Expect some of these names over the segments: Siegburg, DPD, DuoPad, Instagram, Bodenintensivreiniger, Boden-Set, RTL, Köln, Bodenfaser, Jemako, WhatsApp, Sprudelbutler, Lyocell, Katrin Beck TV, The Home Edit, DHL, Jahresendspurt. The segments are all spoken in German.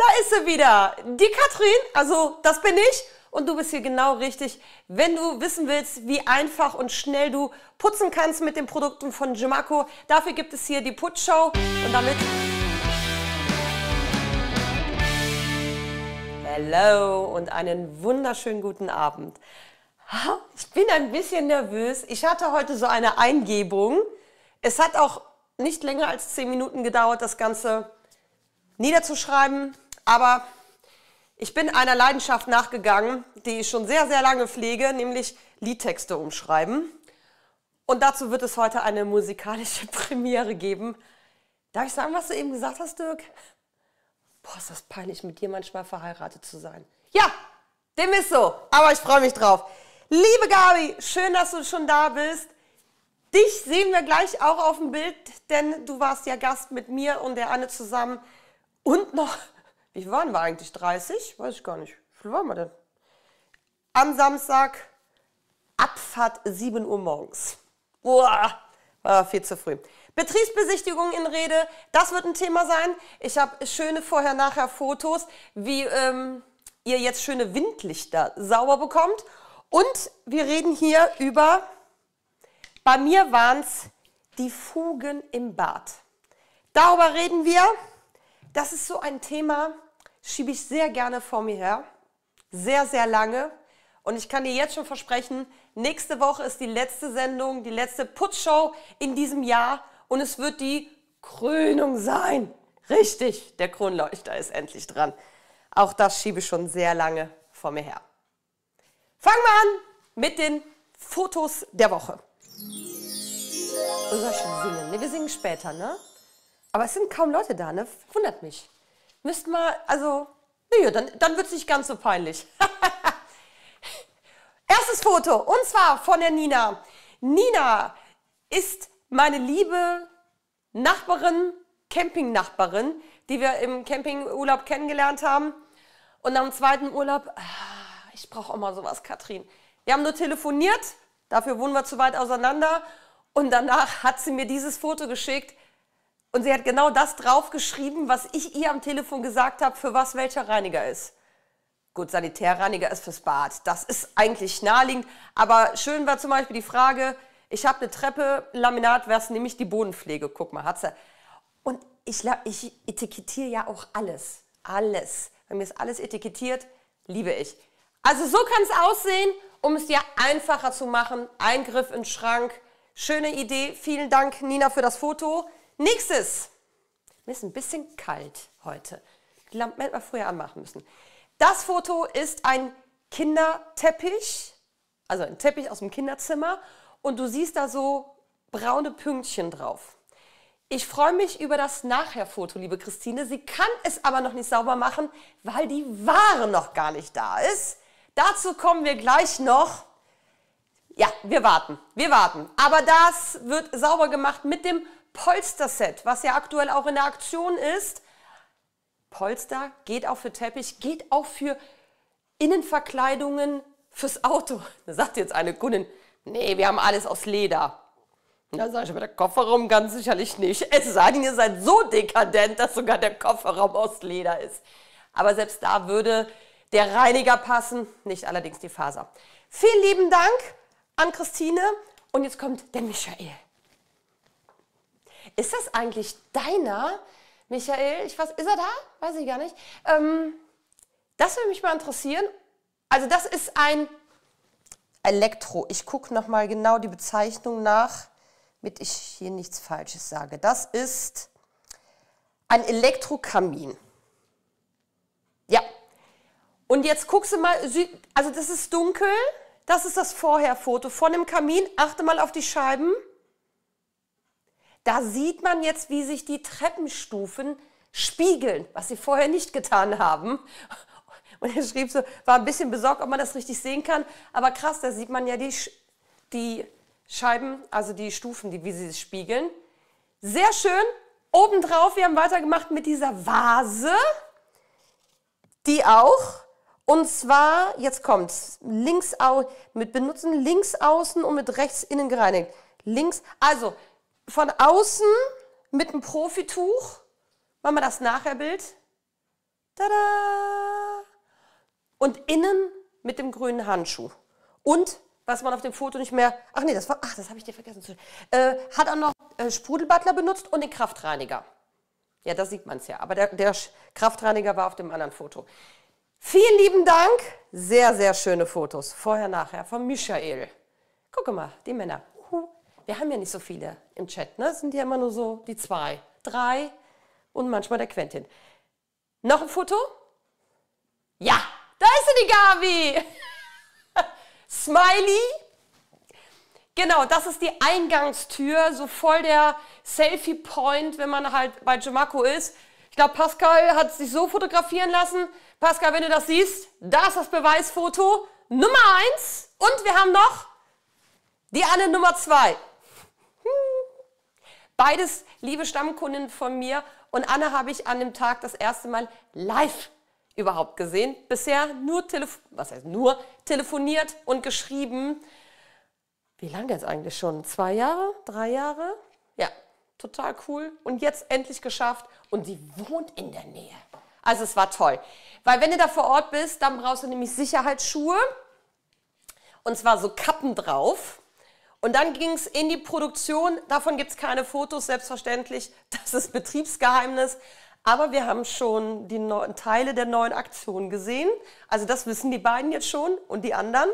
Da ist sie wieder, die Katrin, also das bin ich und du bist hier genau richtig, wenn du wissen willst, wie einfach und schnell du putzen kannst mit den Produkten von Jemako. Dafür gibt es hier die Putzshow und damit... Hello und einen wunderschönen guten Abend. Ich bin ein bisschen nervös, ich hatte heute so eine Eingebung. Es hat auch nicht länger als 10 Minuten gedauert, das Ganze niederzuschreiben. Aber ich bin einer Leidenschaft nachgegangen, die ich schon sehr, sehr lange pflege, nämlich Liedtexte umschreiben. Und dazu wird es heute eine musikalische Premiere geben. Darf ich sagen, was du eben gesagt hast, Dirk? Boah, ist das peinlich, mit dir manchmal verheiratet zu sein. Ja, dem ist so, aber ich freue mich drauf. Liebe Gabi, schön, dass du schon da bist. Dich sehen wir gleich auch auf dem Bild, denn du warst ja Gast mit mir und der Anne zusammen. Und noch... Wie waren wir eigentlich? 30? Weiß ich gar nicht. Wie viel waren wir denn? Am Samstag, Abfahrt 7 Uhr morgens. Uah, war viel zu früh. Betriebsbesichtigung in Rede, das wird ein Thema sein. Ich habe schöne Vorher-Nachher-Fotos, wie ihr jetzt schöne Windlichter sauber bekommt. Und wir reden hier über, bei mir waren es die Fugen im Bad. Darüber reden wir. Das ist so ein Thema, schiebe ich sehr gerne vor mir her, sehr, sehr lange. Und ich kann dir jetzt schon versprechen, nächste Woche ist die letzte Sendung, die letzte Putzshow in diesem Jahr und es wird die Krönung sein. Richtig, der Kronleuchter ist endlich dran. Auch das schiebe ich schon sehr lange vor mir her. Fangen wir an mit den Fotos der Woche. Soll ich schon singen? Ne, wir singen später, ne? Aber es sind kaum Leute da, ne? Wundert mich. Müssten mal, also, naja, dann wird es nicht ganz so peinlich. Erstes Foto, und zwar von der Nina. Nina ist meine liebe Nachbarin, Campingnachbarin, die wir im Campingurlaub kennengelernt haben. Und am zweiten Urlaub, ich brauche auch mal sowas, Katrin. Wir haben nur telefoniert, dafür wohnen wir zu weit auseinander. Und danach hat sie mir dieses Foto geschickt. Und sie hat genau das draufgeschrieben, was ich ihr am Telefon gesagt habe, für was welcher Reiniger ist. Gut, Sanitärreiniger ist fürs Bad. Das ist eigentlich naheliegend. Aber schön war zum Beispiel die Frage, ich habe eine Treppe, Laminat, was nehme ich? Die Bodenpflege. Guck mal, hat sie. Und ich etikettiere ja auch alles. Alles. Bei mir ist alles etikettiert, liebe ich. Also so kann es aussehen, um es dir einfacher zu machen. Eingriff in den Schrank. Schöne Idee. Vielen Dank, Nina, für das Foto. Nächstes. Mir ist ein bisschen kalt heute. Die Lampen hätten wir früher anmachen müssen. Das Foto ist ein Kinderteppich, also ein Teppich aus dem Kinderzimmer. Und du siehst da so braune Pünktchen drauf. Ich freue mich über das Nachher-Foto, liebe Christine. Sie kann es aber noch nicht sauber machen, weil die Ware noch gar nicht da ist. Dazu kommen wir gleich noch. Ja, wir warten. Aber das wird sauber gemacht mit dem Polster-Set, was ja aktuell auch in der Aktion ist. Polster geht auch für Teppich, geht auch für Innenverkleidungen fürs Auto. Da sagt jetzt eine Kundin, nee, wir haben alles aus Leder. Und dann sage ich, aber der Kofferraum ganz sicherlich nicht. Es sei denn, ihr seid so dekadent, dass sogar der Kofferraum aus Leder ist. Aber selbst da würde der Reiniger passen, nicht allerdings die Faser. Vielen lieben Dank an Christine. Und jetzt kommt der Michael. Ist das eigentlich deiner, Michael? Ich weiß, ist er da? Weiß ich gar nicht. Das würde mich mal interessieren. Also das ist ein Elektro. Ich gucke nochmal genau die Bezeichnung nach, damit ich hier nichts Falsches sage. Das ist ein Elektrokamin. Ja. Und jetzt guckst du mal, also das ist dunkel. Das ist das Vorher-Foto von dem Kamin. Achte mal auf die Scheiben. Da sieht man jetzt, wie sich die Treppenstufen spiegeln, was sie vorher nicht getan haben. Und er schrieb so, war ein bisschen besorgt, ob man das richtig sehen kann. Aber krass, da sieht man ja die Scheiben, also die Stufen, wie sie sich spiegeln. Sehr schön. Obendrauf, wir haben weitergemacht mit dieser Vase. Die auch. Und zwar, jetzt kommt's, links mit Benutzen links außen und mit rechts innen gereinigt. Links, also... Von außen mit einem Profituch, machen wir das Nachherbild. Tada! Und innen mit dem grünen Handschuh. Und, was man auf dem Foto nicht mehr... Ach nee, das war... Ach, das habe ich dir vergessen zu... hat auch noch Sprudelbutler benutzt und den Kraftreiniger. Ja, da sieht man es ja. Aber der Kraftreiniger war auf dem anderen Foto. Vielen lieben Dank. Sehr, sehr schöne Fotos. Vorher, nachher von Michael. Guck mal, die Männer. Wir haben ja nicht so viele im Chat, ne? Es sind ja immer nur so die 2, 3 und manchmal der Quentin. Noch ein Foto? Ja, da ist sie, die Gabi. Smiley. Genau, das ist die Eingangstür, so voll der Selfie-Point, wenn man halt bei Jemako ist. Ich glaube, Pascal hat sich so fotografieren lassen. Pascal, wenn du das siehst, da ist das Beweisfoto Nummer 1. Und wir haben noch die Anne Nummer 2. Beides liebe Stammkundinnen von mir. Und Anne habe ich an dem Tag das erste Mal live überhaupt gesehen. Bisher nur, telefoniert und geschrieben. Wie lange jetzt eigentlich schon? 2 Jahre? 3 Jahre? Ja, total cool. Und jetzt endlich geschafft. Und sie wohnt in der Nähe. Also es war toll. Weil wenn du da vor Ort bist, dann brauchst du nämlich Sicherheitsschuhe. Und zwar so Kappen drauf. Und dann ging es in die Produktion. Davon gibt es keine Fotos, selbstverständlich. Das ist Betriebsgeheimnis. Aber wir haben schon die Teile der neuen Aktion gesehen. Also das wissen die beiden jetzt schon und die anderen.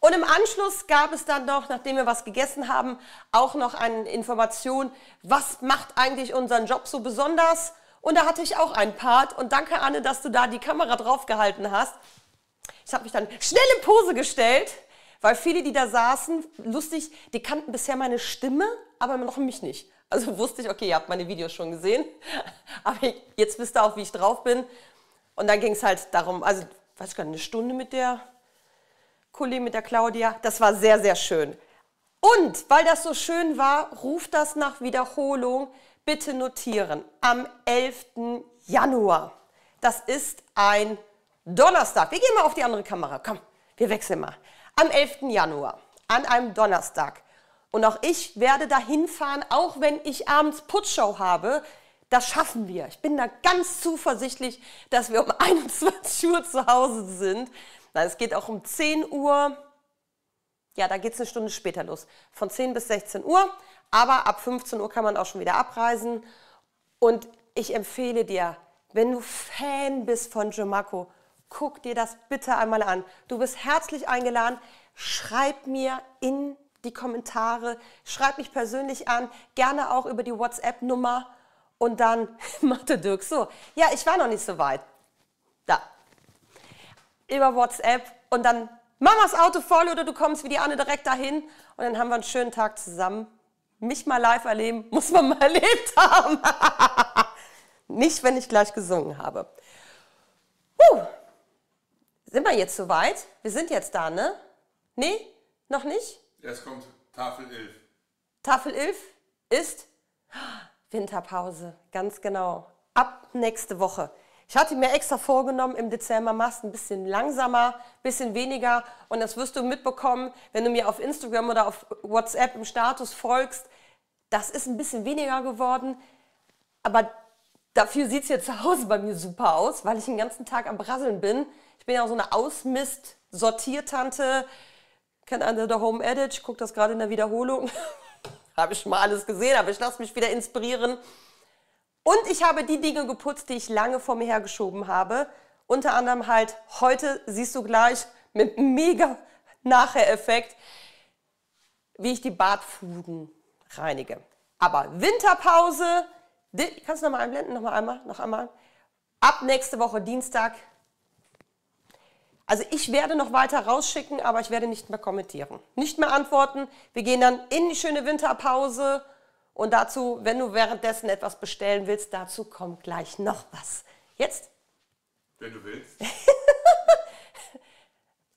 Und im Anschluss gab es dann noch, nachdem wir was gegessen haben, auch noch eine Information, was macht eigentlich unseren Job so besonders? Und da hatte ich auch einen Part. Und danke, Anne, dass du da die Kamera drauf gehalten hast. Ich habe mich dann schnell in Pose gestellt, weil viele, die da saßen, lustig, die kannten bisher meine Stimme, aber noch mich nicht. Also wusste ich, okay, ihr habt meine Videos schon gesehen, aber jetzt wisst ihr auch, wie ich drauf bin. Und dann ging es halt darum, also, weiß ich gar nicht, eine Stunde mit der... Kollegen mit der Claudia, das war sehr, sehr schön. Und weil das so schön war, ruft das nach Wiederholung. Bitte notieren, am 11. Januar. Das ist ein Donnerstag. Wir gehen mal auf die andere Kamera, komm, wir wechseln mal. Am 11. Januar, an einem Donnerstag. Und auch ich werde dahin fahren, auch wenn ich abends Putzshow habe. Das schaffen wir. Ich bin da ganz zuversichtlich, dass wir um 21 Uhr zu Hause sind. Nein, es geht auch um 10 Uhr, ja, da geht es eine Stunde später los, von 10 bis 16 Uhr, aber ab 15 Uhr kann man auch schon wieder abreisen. Und ich empfehle dir, wenn du Fan bist von Jemako, guck dir das bitte einmal an. Du bist herzlich eingeladen, schreib mir in die Kommentare, schreib mich persönlich an, gerne auch über die WhatsApp-Nummer und dann Mathe Dirk so. Ja, ich war noch nicht so weit. Da. Über WhatsApp und dann Mamas Auto voll oder du kommst wie die Anne direkt dahin und dann haben wir einen schönen Tag zusammen. Mich mal live erleben, muss man mal erlebt haben. Nicht, wenn ich gleich gesungen habe. Sind wir jetzt soweit? Wir sind jetzt da, ne? Nee? Noch nicht? Jetzt kommt Tafel 11. Tafel 11 ist Winterpause, ganz genau. Ab nächste Woche. Ich hatte mir extra vorgenommen, im Dezember machst du ein bisschen langsamer, ein bisschen weniger. Und das wirst du mitbekommen, wenn du mir auf Instagram oder auf WhatsApp im Status folgst. Das ist ein bisschen weniger geworden. Aber dafür sieht es jetzt zu Hause bei mir super aus, weil ich den ganzen Tag am Brasseln bin. Ich bin ja auch so eine Ausmist-Sortiertante. Kennt einer The Home Edit? Ich gucke das gerade in der Wiederholung. Habe ich schon mal alles gesehen, aber ich lasse mich wieder inspirieren. Und ich habe die Dinge geputzt, die ich lange vor mir hergeschoben habe. Unter anderem halt heute, siehst du gleich, mit mega Nachher-Effekt, wie ich die Badfluten reinige. Aber Winterpause, kannst du nochmal einblenden? Noch einmal. Ab nächste Woche Dienstag. Also ich werde noch weiter rausschicken, aber ich werde nicht mehr kommentieren. Nicht mehr antworten. Wir gehen dann in die schöne Winterpause. Und dazu, wenn du währenddessen etwas bestellen willst, dazu kommt gleich noch was. Jetzt? Wenn du willst.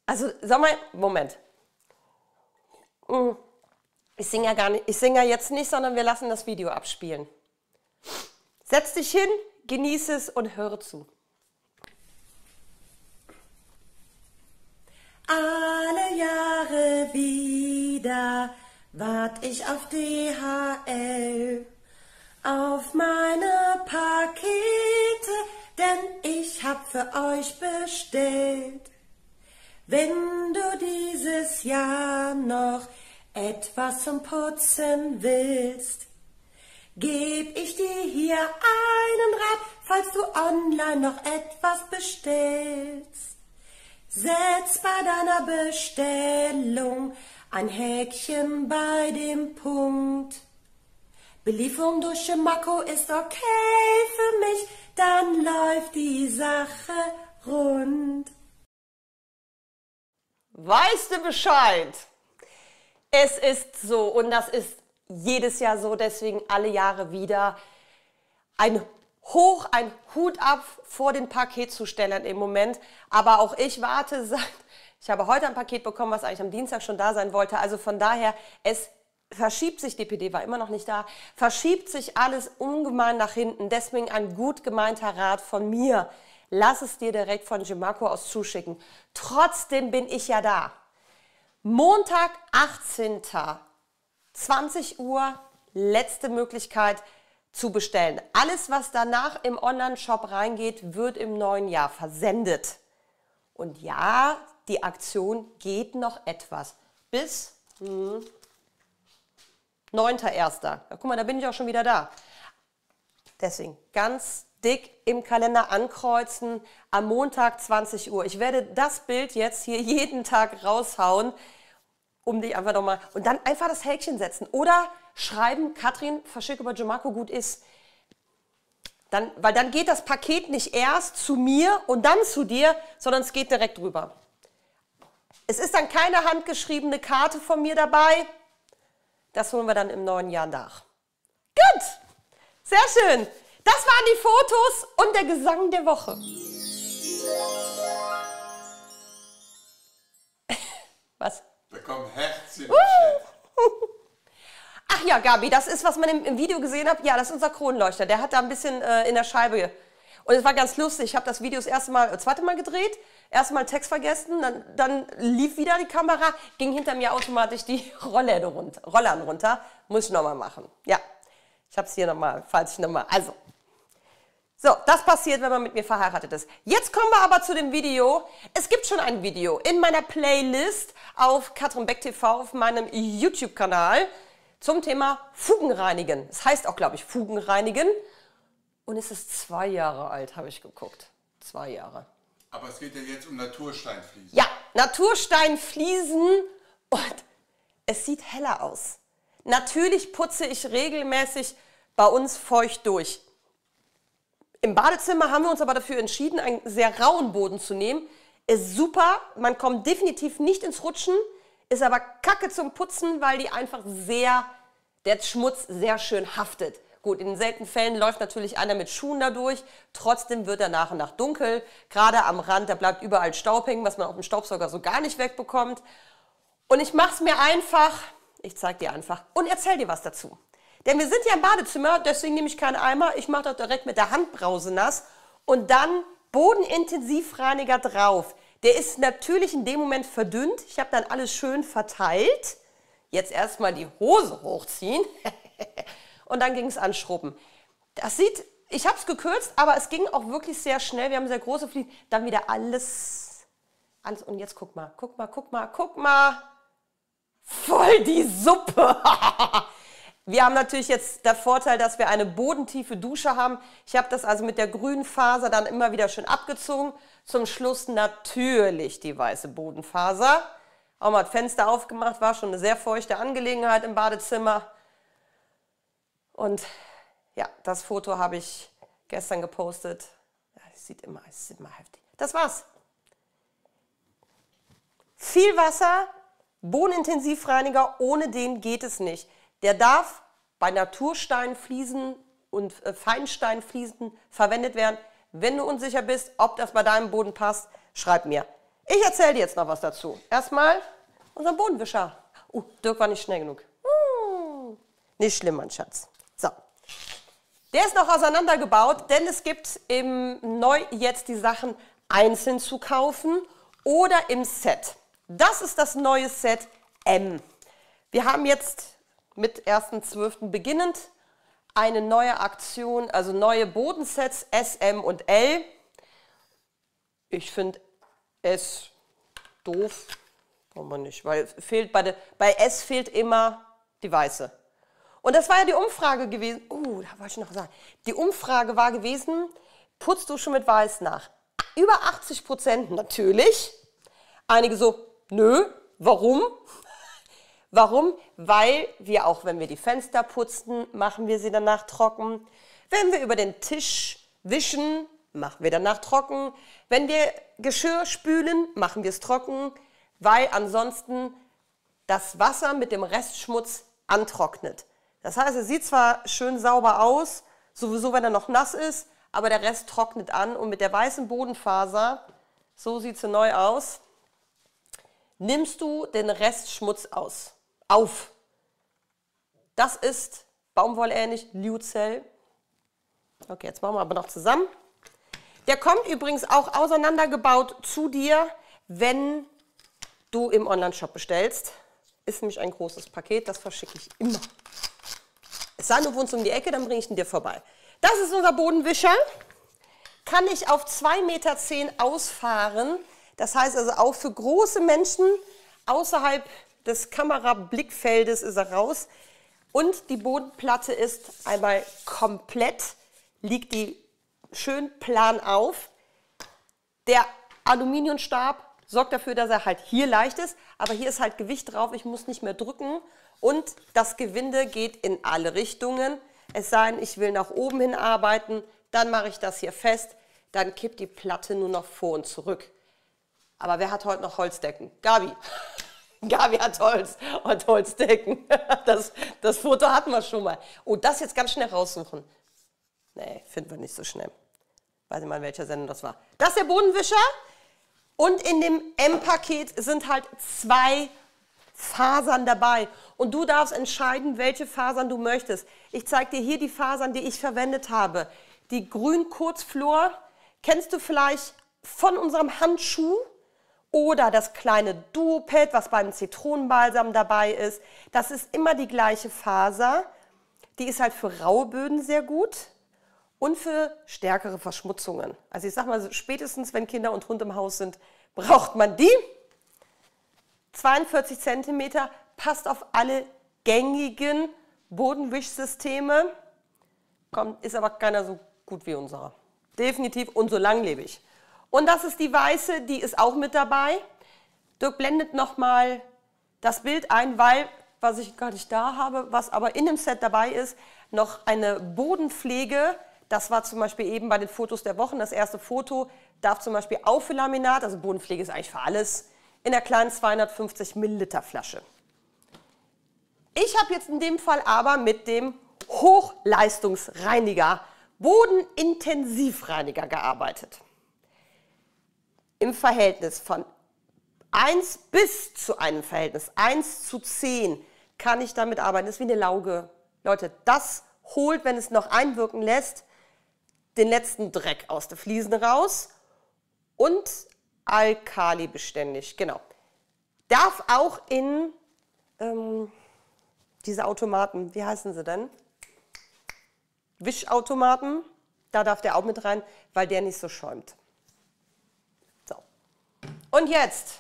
Also, sag mal, Moment. Ich singe ja gar nicht, ich singe ja jetzt nicht, sondern wir lassen das Video abspielen. Setz dich hin, genieße es und höre zu. Alle Jahre wieder wart ich auf DHL, auf meine Pakete denn ich hab für euch bestellt. Wenn du dieses Jahr noch etwas zum Putzen willst, geb ich dir hier einen Rat, falls du online noch etwas bestellst. Setz bei deiner Bestellung ein Häkchen bei dem Punkt. Belieferung durch Jemako ist okay für mich, dann läuft die Sache rund. Weißt du Bescheid? Es ist so und das ist jedes Jahr so, deswegen alle Jahre wieder ein Hoch, ein Hut ab vor den Paketzustellern im Moment. Aber auch ich warte seit, ich habe heute ein Paket bekommen, was eigentlich am Dienstag schon da sein wollte. Also von daher, es verschiebt sich, DPD war immer noch nicht da, verschiebt sich alles ungemein nach hinten. Deswegen ein gut gemeinter Rat von mir. Lass es dir direkt von Jemako aus zuschicken. Trotzdem bin ich ja da. Montag, 18. 20 Uhr, letzte Möglichkeit zu bestellen. Alles, was danach im Online-Shop reingeht, wird im neuen Jahr versendet. Und ja, die Aktion geht noch etwas. Bis 9.1. Ja, guck mal, da bin ich auch schon wieder da. Deswegen ganz dick im Kalender ankreuzen, am Montag 20 Uhr. Ich werde das Bild jetzt hier jeden Tag raushauen, um dich einfach nochmal... Und dann einfach das Häkchen setzen. Oder schreiben, Katrin, verschicke über Jemako, gut ist. Dann, weil dann geht das Paket nicht erst zu mir und dann zu dir, sondern es geht direkt drüber. Es ist dann keine handgeschriebene Karte von mir dabei. Das holen wir dann im neuen Jahr nach. Gut, sehr schön. Das waren die Fotos und der Gesang der Woche. Was? Da kommen Herzchen. Ach ja, Gabi, das ist, was man im Video gesehen hat. Ja, das ist unser Kronleuchter. Der hat da ein bisschen in der Scheibe. Und es war ganz lustig. Ich habe das Video das erste Mal, zweite Mal gedreht, erstmal Text vergessen, dann lief wieder die Kamera, ging hinter mir automatisch die Rollern runter. Muss ich nochmal machen. Ja, ich habe es hier nochmal, falls ich nochmal. Also, so, das passiert, wenn man mit mir verheiratet ist. Jetzt kommen wir aber zu dem Video. Es gibt schon ein Video in meiner Playlist auf Katrin Beck TV, auf meinem YouTube-Kanal. Zum Thema Fugen reinigen. Das heißt auch, glaube ich, Fugen reinigen. Und es ist 2 Jahre alt, habe ich geguckt. 2 Jahre. Aber es geht ja jetzt um Natursteinfliesen. Ja, Natursteinfliesen und es sieht heller aus. Natürlich putze ich regelmäßig bei uns feucht durch. Im Badezimmer haben wir uns aber dafür entschieden, einen sehr rauen Boden zu nehmen. Ist super, man kommt definitiv nicht ins Rutschen. Ist aber kacke zum Putzen, weil die einfach der Schmutz sehr schön haftet. Gut, in seltenen Fällen läuft natürlich einer mit Schuhen dadurch, trotzdem wird er nach und nach dunkel. Gerade am Rand, da bleibt überall Staub hängen, was man auf dem Staubsauger so gar nicht wegbekommt. Und ich mache es mir einfach, ich zeige dir einfach und erzähle dir was dazu. Denn wir sind ja im Badezimmer, deswegen nehme ich keinen Eimer, ich mache das direkt mit der Handbrause nass und dann Bodenintensivreiniger drauf. Der ist natürlich in dem Moment verdünnt. Ich habe dann alles schön verteilt. Jetzt erstmal die Hose hochziehen und dann ging es anschrubben. Das sieht, ich habe es gekürzt, aber es ging auch wirklich sehr schnell. Wir haben sehr große Fliesen. Dann wieder alles. Und jetzt guck mal. Voll die Suppe. Wir haben natürlich jetzt den Vorteil, dass wir eine bodentiefe Dusche haben. Ich habe das also mit der grünen Faser dann immer wieder schön abgezogen. Zum Schluss natürlich die weiße Bodenfaser. Auch mal das Fenster aufgemacht, war schon eine sehr feuchte Angelegenheit im Badezimmer. Und ja, das Foto habe ich gestern gepostet. Es sieht immer heftig. Das war's. Viel Wasser, Bodenintensivreiniger, ohne den geht es nicht. Der darf bei Natursteinfliesen und Feinsteinfliesen verwendet werden. Wenn du unsicher bist, ob das bei deinem Boden passt, schreib mir. Ich erzähle dir jetzt noch was dazu. Erstmal unseren Bodenwischer. Dirk war nicht schnell genug. Nicht schlimm, mein Schatz. So. Der ist noch auseinandergebaut, denn es gibt im Neu jetzt die Sachen einzeln zu kaufen oder im Set. Das ist das neue Set M. Wir haben jetzt mit 1.12. beginnend eine neue Aktion, also neue Bodensets S, M und L. Ich finde S doof, brauchen wir nicht, weil fehlt bei S fehlt immer die weiße. Und das war ja die Umfrage gewesen, da wollte ich noch sagen, die Umfrage war gewesen, putzt du schon mit weiß nach? Über 80% natürlich, einige so, nö, warum? Warum? Weil wir auch, wenn wir die Fenster putzen, machen wir sie danach trocken. Wenn wir über den Tisch wischen, machen wir danach trocken. Wenn wir Geschirr spülen, machen wir es trocken, weil ansonsten das Wasser mit dem Restschmutz antrocknet. Das heißt, es sieht zwar schön sauber aus, sowieso wenn er noch nass ist, aber der Rest trocknet an. Und mit der weißen Bodenfaser, so sieht sie neu aus, nimmst du den Restschmutz auf. Das ist baumwollähnlich, Lyocell. Okay, jetzt machen wir aber noch zusammen. Der kommt übrigens auch auseinandergebaut zu dir, wenn du im Onlineshop bestellst. Ist nämlich ein großes Paket, das verschicke ich immer. Es sei nur, wohnst du um die Ecke, dann bringe ich ihn dir vorbei. Das ist unser Bodenwischer. Kann ich auf 2,10 Meter ausfahren. Das heißt also auch für große Menschen außerhalb des Kamerablickfeldes ist er raus. Und die Bodenplatte ist einmal komplett, liegt die schön plan auf. Der Aluminiumstab sorgt dafür, dass er halt hier leicht ist, aber hier ist halt Gewicht drauf, ich muss nicht mehr drücken. Und das Gewinde geht in alle Richtungen. Es sei denn, ich will nach oben hin arbeiten, dann mache ich das hier fest, dann kippt die Platte nur noch vor und zurück. Aber wer hat heute noch Holzdecken? Gabi. Gabi hat Holz und Holzdecken. Das Foto hatten wir schon mal. Oh, das jetzt ganz schnell raussuchen. Nee, finden wir nicht so schnell. Weiß nicht mal, in welcher Sendung das war. Das ist der Bodenwischer. Und in dem M-Paket sind halt 2 Fasern dabei. Und du darfst entscheiden, welche Fasern du möchtest. Ich zeige dir hier die Fasern, die ich verwendet habe. Die Grün-Kurzflor kennst du vielleicht von unserem Handschuh. Oder das kleine DuoPad, was beim Zitronenbalsam dabei ist. Das ist immer die gleiche Faser. Die ist halt für raue Böden sehr gut und für stärkere Verschmutzungen. Also ich sag mal, spätestens wenn Kinder und Hund im Haus sind, braucht man die. 42 cm, passt auf alle gängigen Bodenwischsysteme. Ist aber keiner so gut wie unserer. Definitiv und so langlebig. Und das ist die weiße, die ist auch mit dabei. Dirk blendet nochmal das Bild ein, weil, was ich gar nicht da habe, was aber in dem Set dabei ist, noch eine Bodenpflege. Das war zum Beispiel eben bei den Fotos der Wochen. Das erste Foto darf zum Beispiel Auffüllaminat, also Bodenpflege ist eigentlich für alles, in der kleinen 250 Milliliter Flasche. Ich habe jetzt in dem Fall aber mit dem Hochleistungsreiniger, Bodenintensivreiniger gearbeitet. Im Verhältnis von 1 bis zu einem Verhältnis, 1:10, kann ich damit arbeiten. Das ist wie eine Lauge. Leute, das holt, wenn es noch einwirken lässt, den letzten Dreck aus den Fliesen raus und alkalibeständig, genau. Darf auch in diese Automaten, wie heißen sie denn? Wischautomaten, da darf der auch mit rein, weil der nicht so schäumt. Und jetzt,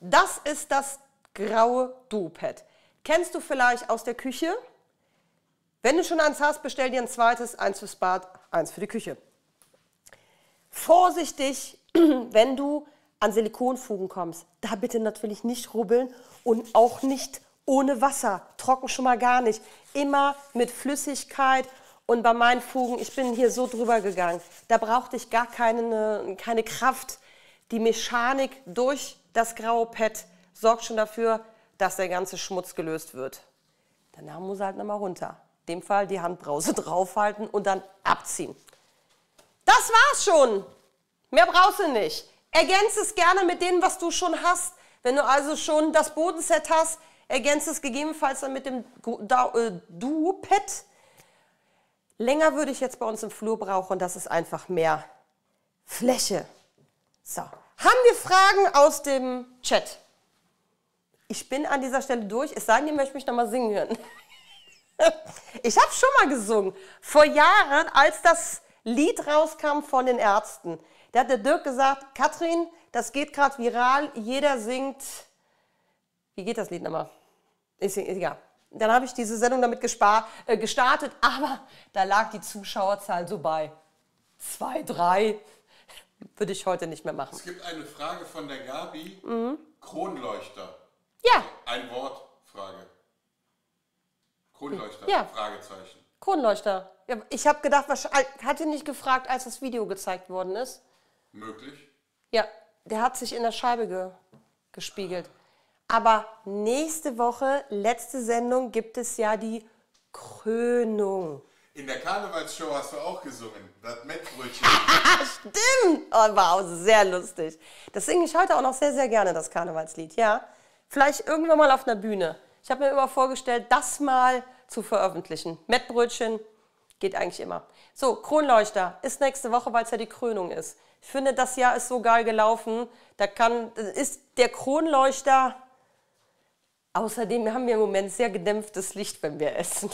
das ist das graue DuoPad. Kennst du vielleicht aus der Küche? Wenn du schon eins hast, bestell dir ein zweites, eins fürs Bad, eins für die Küche. Vorsichtig, wenn du an Silikonfugen kommst, da bitte natürlich nicht rubbeln und auch nicht ohne Wasser, trocken schon mal gar nicht, immer mit Flüssigkeit. Und bei meinen Fugen, ich bin hier so drüber gegangen, da brauchte ich gar keine Kraft. Die Mechanik durch das graue Pad sorgt schon dafür, dass der ganze Schmutz gelöst wird. Danach muss er halt nochmal runter. In dem Fall die Handbrause draufhalten und dann abziehen. Das war's schon. Mehr brauchst du nicht. Ergänze es gerne mit dem, was du schon hast. Wenn du also schon das Bodenset hast, ergänze es gegebenenfalls dann mit dem DuoPad. Länger würde ich jetzt bei uns im Flur brauchen, das ist einfach mehr Fläche. So, haben wir Fragen aus dem Chat? Ich bin an dieser Stelle durch, es sei denn, ihr möchtet mich nochmal singen hören. Ich habe schon mal gesungen, vor Jahren, als das Lied rauskam von den Ärzten. Da hat der Dirk gesagt, Katrin, das geht gerade viral, jeder singt, wie geht das Lied nochmal? Ist egal. Dann habe ich diese Sendung damit gestartet, aber da lag die Zuschauerzahl so bei 2, 3. Würde ich heute nicht mehr machen. Es gibt eine Frage von der Gabi. Mhm. Kronleuchter. Ja. Ein Wort, Frage. Kronleuchter, ja. Fragezeichen. Kronleuchter. Ja, ich habe gedacht, hat ihr nicht gefragt, als das Video gezeigt worden ist? Möglich. Ja, der hat sich in der Scheibe gespiegelt. Aber nächste Woche, letzte Sendung, gibt es ja die Krönung. In der Karnevalsshow hast du auch gesungen, das Mettbrötchen. Stimmt! Oh, wow, sehr lustig. Das singe ich heute auch noch sehr, sehr gerne, das Karnevalslied, ja. Vielleicht irgendwann mal auf einer Bühne. Ich habe mir immer vorgestellt, das mal zu veröffentlichen. Mettbrötchen geht eigentlich immer. So, Kronleuchter ist nächste Woche, weil es ja die Krönung ist. Ich finde, das Jahr ist so geil gelaufen. Ist der Kronleuchter... Außerdem haben wir im Moment sehr gedämpftes Licht, wenn wir essen.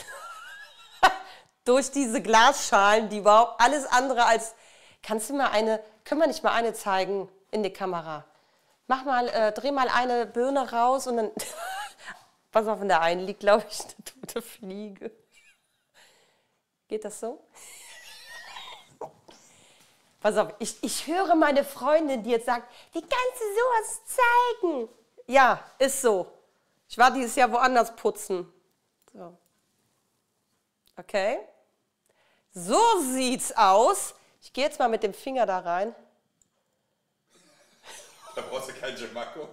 Durch diese Glasschalen, die überhaupt alles andere als... Können wir nicht mal eine zeigen in die Kamera? Dreh mal eine Birne raus und dann... Pass auf, in der einen liegt, glaube ich, eine tote Fliege. Geht das so? Pass auf, ich höre meine Freundin, die jetzt sagt, wie kannst du sowas zeigen? Ja, ist so. Ich war dieses Jahr woanders putzen. So. Okay. So sieht's aus. Ich gehe jetzt mal mit dem Finger da rein. Da brauchst du kein Jemako.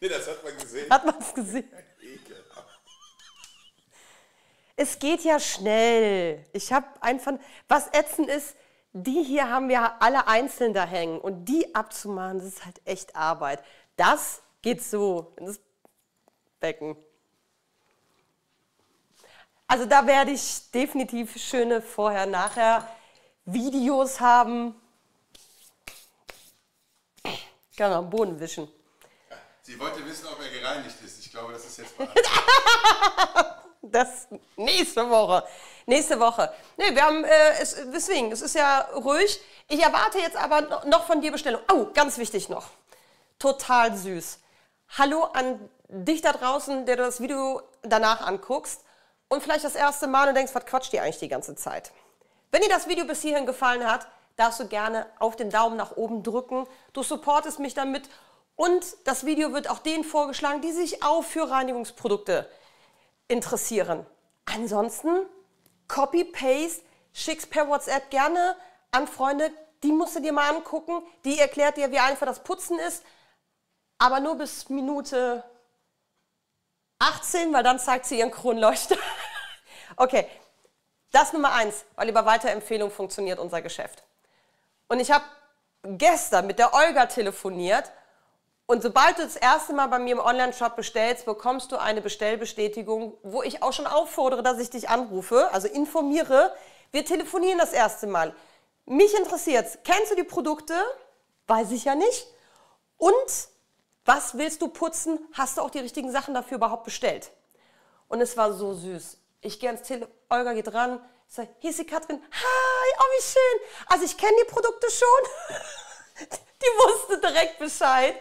Nee, das hat man gesehen. Hat man es gesehen? Es geht ja schnell. Ich habe einfach... Was ätzend ist, die hier haben wir alle einzeln da hängen. Und die abzumachen, das ist halt echt Arbeit. Das geht so in das Becken. Also da werde ich definitiv schöne Vorher-Nachher-Videos haben. Ich kann am Boden wischen. Sie wollte wissen, ob er gereinigt ist. Ich glaube, das ist jetzt beantwortet. Das nächste Woche. Nächste Woche. Nee, wir haben, deswegen, es ist ja ruhig. Ich erwarte jetzt aber noch von dir Bestellung. Oh, ganz wichtig noch. Total süß. Hallo an dich da draußen, der du das Video danach anguckst. Und vielleicht das erste Mal und denkst, was quatscht die eigentlich die ganze Zeit? Wenn dir das Video bis hierhin gefallen hat, darfst du gerne auf den Daumen nach oben drücken. Du supportest mich damit und das Video wird auch denen vorgeschlagen, die sich auch für Reinigungsprodukte interessieren. Ansonsten Copy-Paste, schick's per WhatsApp gerne an Freunde, die musst du dir mal angucken. Die erklärt dir, wie einfach das Putzen ist, aber nur bis Minute 18, weil dann zeigt sie ihren Kronleuchter. Okay, das Nummer 1, weil über Weiterempfehlung funktioniert unser Geschäft. Und ich habe gestern mit der Olga telefoniert und sobald du das erste Mal bei mir im Online-Shop bestellst, bekommst du eine Bestellbestätigung, wo ich auch schon auffordere, dass ich dich anrufe, also informiere. Wir telefonieren das erste Mal. Mich interessiert's. Kennst du die Produkte? Weiß ich ja nicht. Und... Was willst du putzen? Hast du auch die richtigen Sachen dafür überhaupt bestellt? Und es war so süß. Ich gehe ans Telefon, Olga geht ran, ich sage, hier ist die Katrin. Hi, oh wie schön. Also ich kenne die Produkte schon. Die wusste direkt Bescheid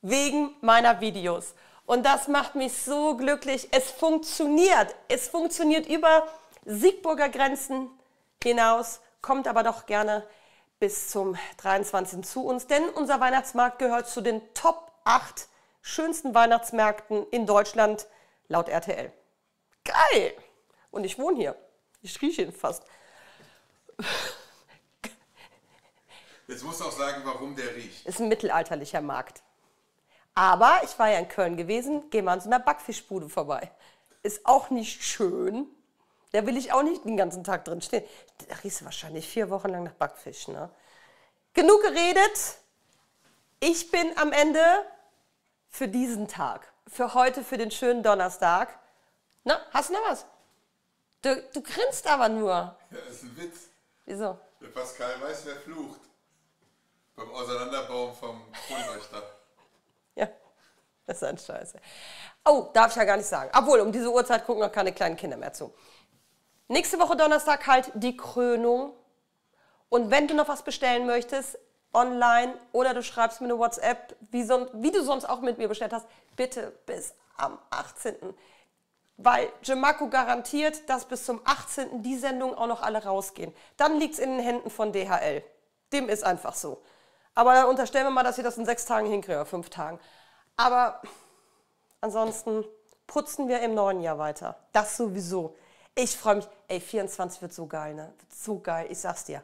wegen meiner Videos. Und das macht mich so glücklich. Es funktioniert. Es funktioniert über Siegburger Grenzen hinaus. Kommt aber doch gerne bis zum 23. zu uns, denn unser Weihnachtsmarkt gehört zu den Top 8 schönsten Weihnachtsmärkten in Deutschland laut RTL. Geil! Und ich wohne hier. Ich rieche ihn fast. Jetzt musst du auch sagen, warum der riecht. Ist ein mittelalterlicher Markt. Aber ich war ja in Köln gewesen, gehe mal an so einer Backfischbude vorbei. Ist auch nicht schön. Da will ich auch nicht den ganzen Tag drin stehen. Da riechst du wahrscheinlich 4 Wochen lang nach Backfisch. Ne? Genug geredet. Ich bin am Ende für diesen Tag, für heute, für den schönen Donnerstag. Na, hast du noch was? Du grinst aber nur. Ja, das ist ein Witz. Wieso? Der Pascal weiß, wer flucht. Beim Auseinanderbauen vom Kronleuchter. Ja. Das ist dann scheiße. Oh, darf ich ja gar nicht sagen. Obwohl, um diese Uhrzeit gucken noch keine kleinen Kinder mehr zu. Nächste Woche Donnerstag halt die Krönung. Und wenn du noch was bestellen möchtest, online oder du schreibst mir eine WhatsApp, wie du sonst auch mit mir bestellt hast, bitte bis am 18. Weil Jemako garantiert, dass bis zum 18. die Sendungen auch noch alle rausgehen. Dann liegt es in den Händen von DHL. Dem ist einfach so. Aber dann unterstellen wir mal, dass wir das in 6 Tagen hinkriegen, oder 5 Tagen. Aber ansonsten putzen wir im neuen Jahr weiter. Das sowieso. Ich freue mich. Ey, 24 wird so geil, ne? Wird so geil, ich sag's dir.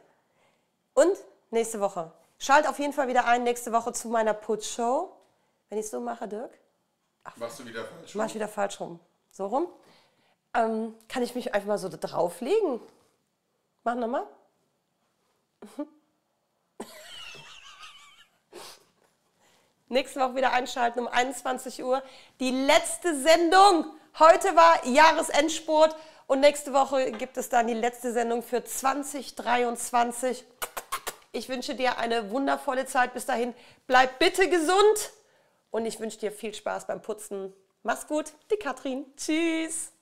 Und nächste Woche. Schalt auf jeden Fall wieder ein nächste Woche zu meiner Putzshow. Wenn ich es so mache, Dirk. Ach, machst du wieder falsch rum? Mach ich wieder falsch rum. So rum. Kann ich mich einfach mal so drauflegen? Mach nochmal. Nächste Woche wieder einschalten um 21 Uhr. Die letzte Sendung. Heute war Jahresendspurt und nächste Woche gibt es dann die letzte Sendung für 2023. Ich wünsche dir eine wundervolle Zeit. Bis dahin, bleib bitte gesund und ich wünsche dir viel Spaß beim Putzen. Mach's gut, die Katrin. Tschüss.